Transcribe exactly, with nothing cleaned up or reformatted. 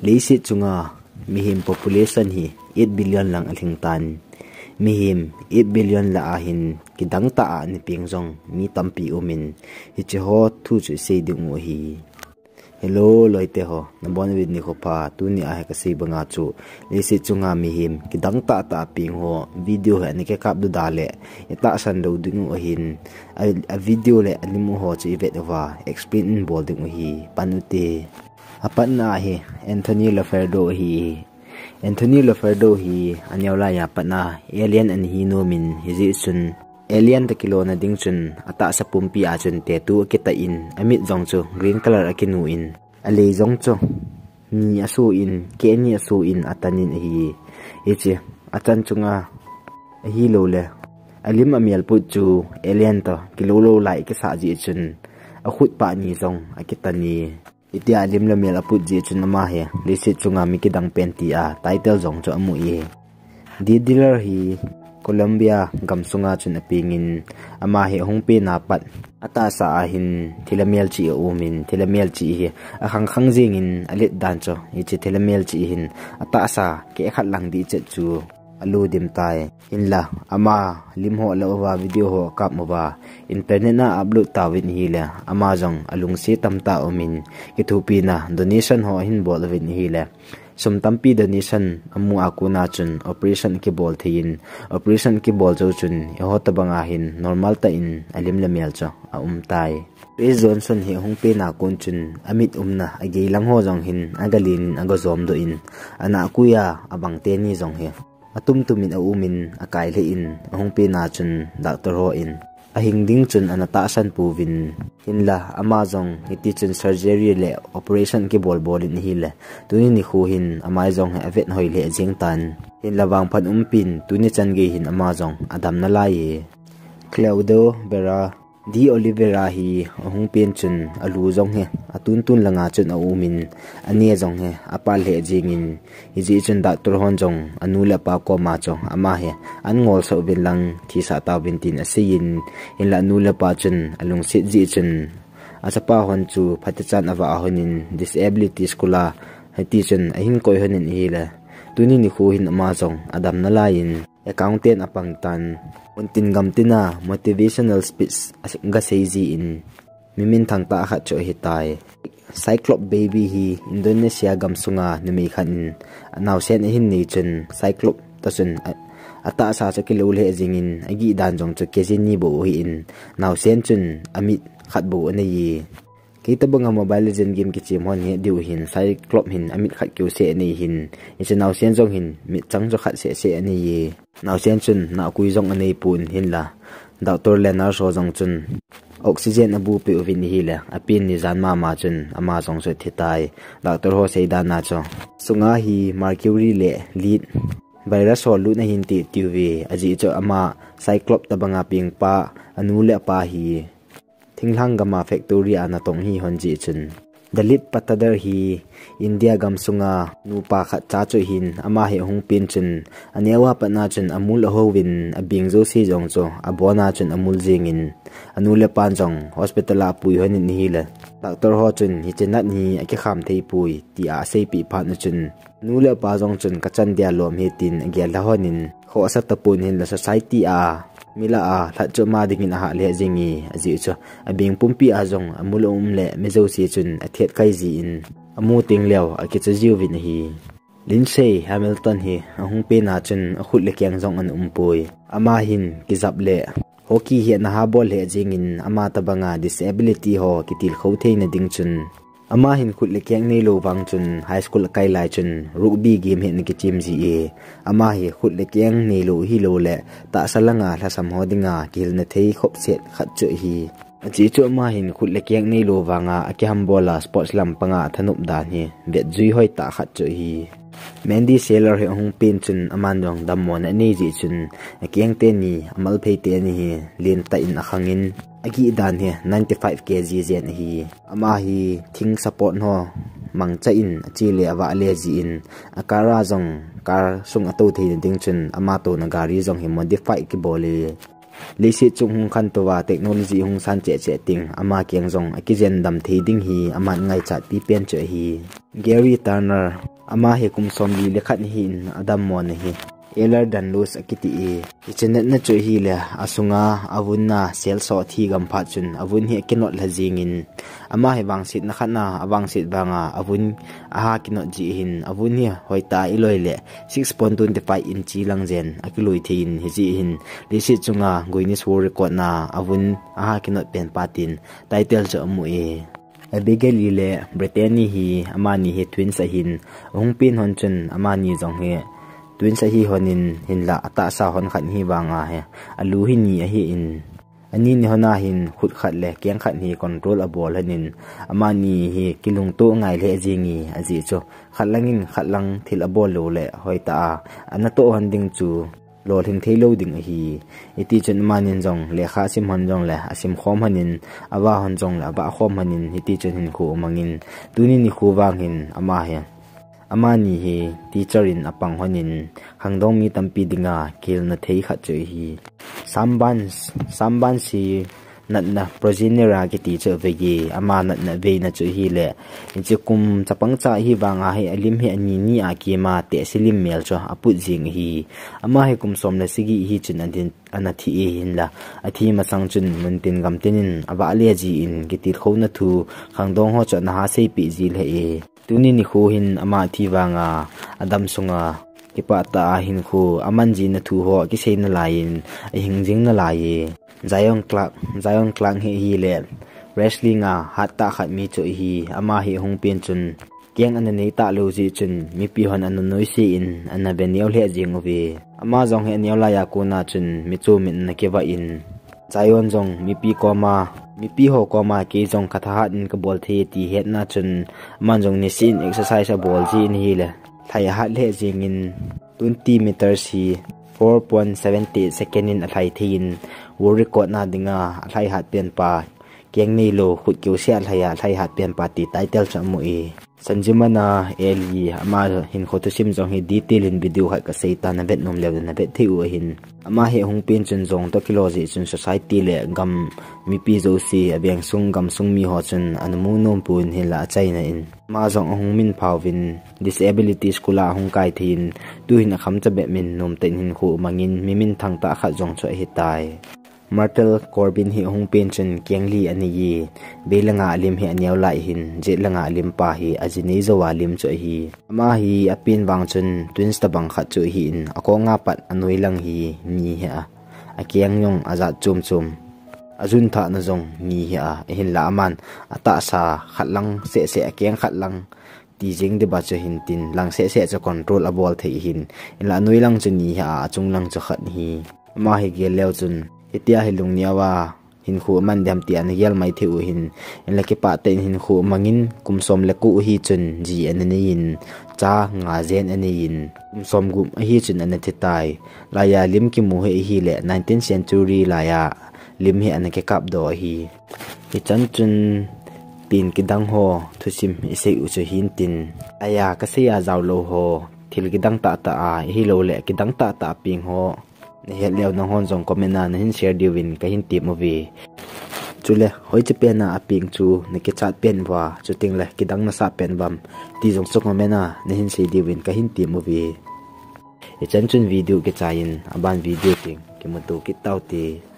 Leisit sunga mihim population hi eight billion lang alhingtan. Mihim eight billion laahin kidang taa ni pingjong mi tampi umin hicheho thu chu sei ding o hi. Hello loite ho nabon wid ni ko pa tu ni a ka sei banga chu leisit chunga mihim kidang ta ta ping ho video ha ni ke kap du dale eta san lo ding o hin a video le alimu ho chu ivet wa explain bolding o hi panute apat na hi Anthony Laferdo hi Anthony Laferdo hi anyaula ya patna alien an hi no min hiji sun alien ta kilo na ding chun ata sa pumpi a chun te tu kita in amit zong chu green color akinu in ale zong chu ni asu in ke ni asu in atanin hi eche atan chunga hi lo le alim amial pu chu alien ta kilolo lai ke sa ji chun akhut pa ni zong akitani iti alim la mela putje chunama he lisit chunga mikidang penti a title zong cho amu ye di dealer hi Colombia gamsunga chun apingin ama he hongpe napat ata sa ahin thilamel chi umin thilamel chi he akhang khang jingin alit dan cho ichi thilamel chi hin ata sa ke khat lang di chet chu alu dim tai inla ama limho la wa video ho kap moba internet na upload tawin hila amazon alungsi tamta omin kithupi na donation ho hin bolwin hila sumtampi donation amu akuna chun operation ki bol thein operation ki bol jo chun ho tabanga hin normal ta in alim lamel cho a um tai Chris Johnson he hongpe na kon chun amit umna agi lang ho jong hin agalin agazom do in ana kuya abangte ni jong he atumtumin aumin akai lein hongpe na chun doctor ho in ahing ding chun anatasan puvin hinla amazong iti chun surgery le operation ki bolbolin hile tuni ni khuhin amazong avet hoi le jingtan hinla wang phan umpin tuni change hin amazong adam na lai Claudio Vera Di Olivera hi ahung pen chun alu jong he atun tun langa chun aumin ania jong he apal he jingin hiji chun doctor hon jong anula pa ko ma chong ama he an ngol so bin lang thi sa ta bin tin asin in la nula pa chun alung sit ji chun asapa hon chu phatachan awa honin disability skula hati chun ahin koi honin hila tuni ni khuhin ama jong adam na lain accountant apangtan untin gamtina motivational speech asga seiji in mimin thangta kha cho hitai cyclop baby hi Indonesia gamsunga numi khan anaw sen hin ni chun cyclop tasun ata sa cha kilo le jingin agi dan jong cho kejin ni bo hi in naw sen chun amit khat bo ne yi kita banga mobile legend game ki chimon he diu hin cyclop hin amit khat kyu se ne hin ichi naw sen jong hin mi chang jo khat se se ne yi Now sen chun na kui jong anei pun hinla doctor Leonard so jong chun oxygen abu pe ovin hila apin ni jan ma ma chun ama jong so thitai doctor ho seida na cho sunga hi mercury le lead virus ho lu na hin ti tuve aji cho ama cyclop tabanga pingpa anu le pa hi thinglang gama factory ana tong hi honji chun Dalit patadar hi India gamsunga nupa khat cha chu hin ama he hongpin chun anewa patna chun amul howin abingzo si jong cho abona chun amul jingin anule panjong hospital apui honin ni hila doctor ho chun hi chenat ni ake kham thei pui ti a sei pi phan chun nule pa jong chun kachan dia lom he tin gel la honin kho sa tapun hin la society a mila a thatcho ma dingin ha le jingi aji cho abing pumpi azong amulum le mezo si chun athet kai ji in amu ting lew akicha jiwin hi Lindsay Hamilton hi ahung pe na chun akhut le kyang jong an umpoi ama hin kizap le hockey hi na ha bol le jingin ama tabanga disability ho kitil khou theina ding chun ama hin khut le kyang nei lo wang chun high school kai lai chun rugby game hin ki team ji e ama hi khut le kyang nei lo hi lo le ta salanga la sam ho dinga kil na thei khop set khat chu hi achi chu ama hin khut le kyang nei lo wanga akyam bola sports lam panga thanup dan hi bet jui hoi ta khat chu hi Mandy Sailor he hong pin chun aman jong damon ani ji chun akyang te ni amal phei te ni hi len ta in akhangin Aki idan he ninety-five kilograms zen hi ama hi thing support ho mangcha in chi le awa le ji in akara jong kar sung ato thein ding chun ama to na gari jong hi modify ki bole Lisi chung hung khan towa technology hung san che che ting ama kyang jong akijen dam thiding hi ama ngai cha ti pen che hi Gary Turner ama he kum som li lekhat hin adam mon hi Eller dan los akiti e ichenet na che hi le asunga avunna sel so thi gam pha chun avun hi kinot lajingin ama he wangsit na khana awangsit banga avun aha kinot ji hin avun hi hoita iloi le six point two five inch langjen akiloi thein hi ji hin lisi chunga Guinness World Record na avun aha kinot pen patin title cho amu e Abigail le Brittany hi amani he twins ahin hungpin honchun amani jong he Tuwin sa hi honin hinla ata sa hon khan hi banga he aluhin ni hi in ani ni hona hin khut khat le kyang khan hi control abol hanin amani hi kilung to ngai le jingi aji cho khalangin khalang thil abol lo le hoita anato han ding chu lol hin thelo ding hi iti chen manin jong le kha sim han jong le asim khom hanin awa hon jong la ba khom hanin iti chen hin khu mangin tunin ni khu wangin ama he Amani he teacher in apang honin hangdong mi tampi dinga kil na thei kha chei hi samban samban si natna progenera ki teacher vegi amana na veina chu hi le inchi kum chapang cha hi wanga he alim he ani ni akima te silim mel cho apu jing hi ama he kum somna sigi hi chin adin anathi e hinla athi masang chun muntin gamtinin aba le ji in gitir khona thu hangdong ho chana ha sei pi ji le e Tuni ni hin ama thiwa nga adam sunga kipa ta hin khu amanji na thu ho ki sei na lain hingjing na lai Zion Clark Zion Clark he hi le wrestling a hatta khat mi chu hi ama hi hungpin chun kyang an nei ta lo ji chun mi pi hon an noi si in an benyo le jing obi ama jong he neu la ya ko na chun mi chu min na kewa in Zion jong mi pi ko ma mipi ho ko ma ke jong katha in ka bol the ti het na chun man jong ni sin exercise bol ji in hi le thai ha le jing in twenty meters hi four point seven zero second in athai thin world record na dinga athai hat pen pa keng nei lo khut kyu sia thaya thai hat pen pa ti title chamu e sanjimana eli ama hin khotusim jong hi detail in video ha ka seita na vet nom level na vet thiu hin ama he hungpin chun jong to kiloji chun society le gam mipi zo si abeng sung gam sung mi ho chun anmu nom pun hila chaina in ma jong hungmin phawin disability skula hungkai thin tu hin kham cha be min nom ten hin khu mangin mimin thangta kha jong cho hitai Martel Corbin hi hung pension kyangli ani yi belanga alim hi anew lai hin jetlanga alim pa hi ajini zowa lim cho hi ama hi apin wang chun twins ta bang kha chu hi in akonga pat anoi lang hi ni ha akyang yong aza chum chum ajun tha na jong ni ha hin la man ata sa khatlang se se akyang khatlang ti jing de ba cho hin tin lang se se cho control abol thei hin la noi lang chu ni ha chung lang cho khat hi ama hi ge lew chun Itia hilung niawa hin khu man dam ti an yel mai thiu hin en laki pa te hin khu mangin kumsom leku hi chun ji anani in cha nga zen ani in kumsom gum hi chun an the tai laya lim ki mu he hi le nineteenth century laya lim he an ke kap do hi ichan chun pin ki dang ho thusim ise u chu hin tin aya ka se ya zaw lo ho thil ki dang ta ta a hi lo le ki dang ta ta ping ho Nahiyat liyaw ng honzong komena na hin-share diwin kahin tip mo vi. Chule, hoi chipen na aping chu nakichat pen wa chuting le kidang nasa pen bam. Tizong suk komena na hin-share diwin kahin tip mo vi. Ichan chun video kichayin, aban video ting kimuntukit tao ti.